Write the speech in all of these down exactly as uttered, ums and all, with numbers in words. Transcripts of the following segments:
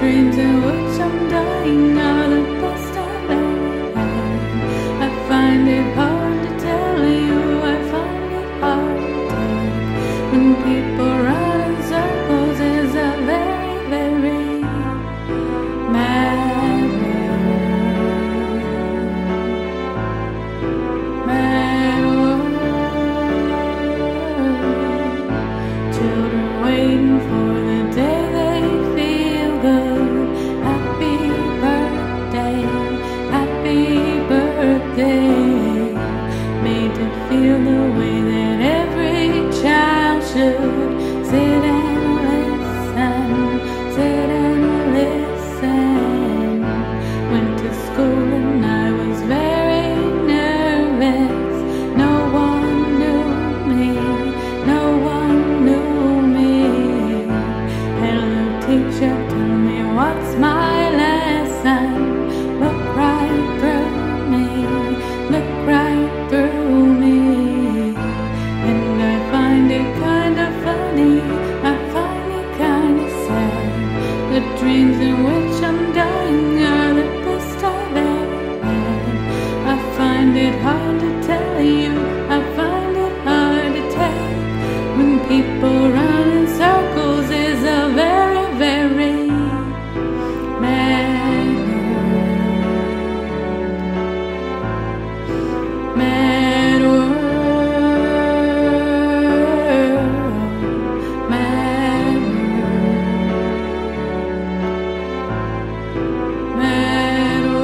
dreams in which I'm dying are the best I've ever had. I find it hard to tell you, I find it hard to tell. When people run in circles is a very, very mad world. Mad world. Children waiting for the day made to feel the way that every child should. Sit and listen, sit and listen. Went to school and I was very nervous. No one knew me, no one knew me. Hello teacher, tell me what's my lesson. Look right through me, look right through me. And I find it kind of funny, I find it kind of sad. The dreams in which I'm dying are the best I've ever had. I find it hard to tell you, I find it hard to tell. When people run in circles is a very, very mad mad world, mad world, mad world, mad world, mad world.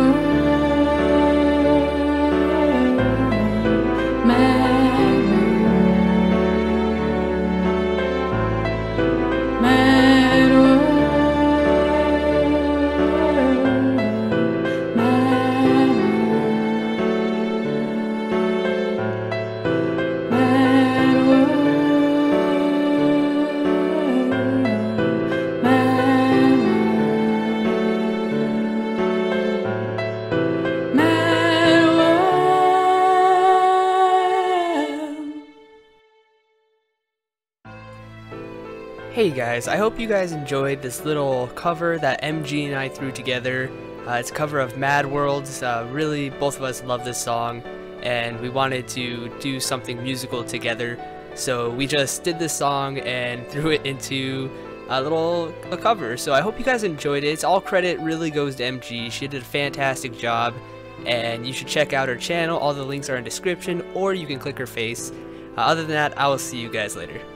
Hey guys, I hope you guys enjoyed this little cover that M G and I threw together. Uh, it's a cover of Mad World. Uh, really, both of us love this song, and we wanted to do something musical together. So we just did this song and threw it into a little a cover. So I hope you guys enjoyed it. It's all credit really goes to M G. She did a fantastic job, and you should check out her channel. All the links are in the description, or you can click her face. Uh, other than that, I will see you guys later.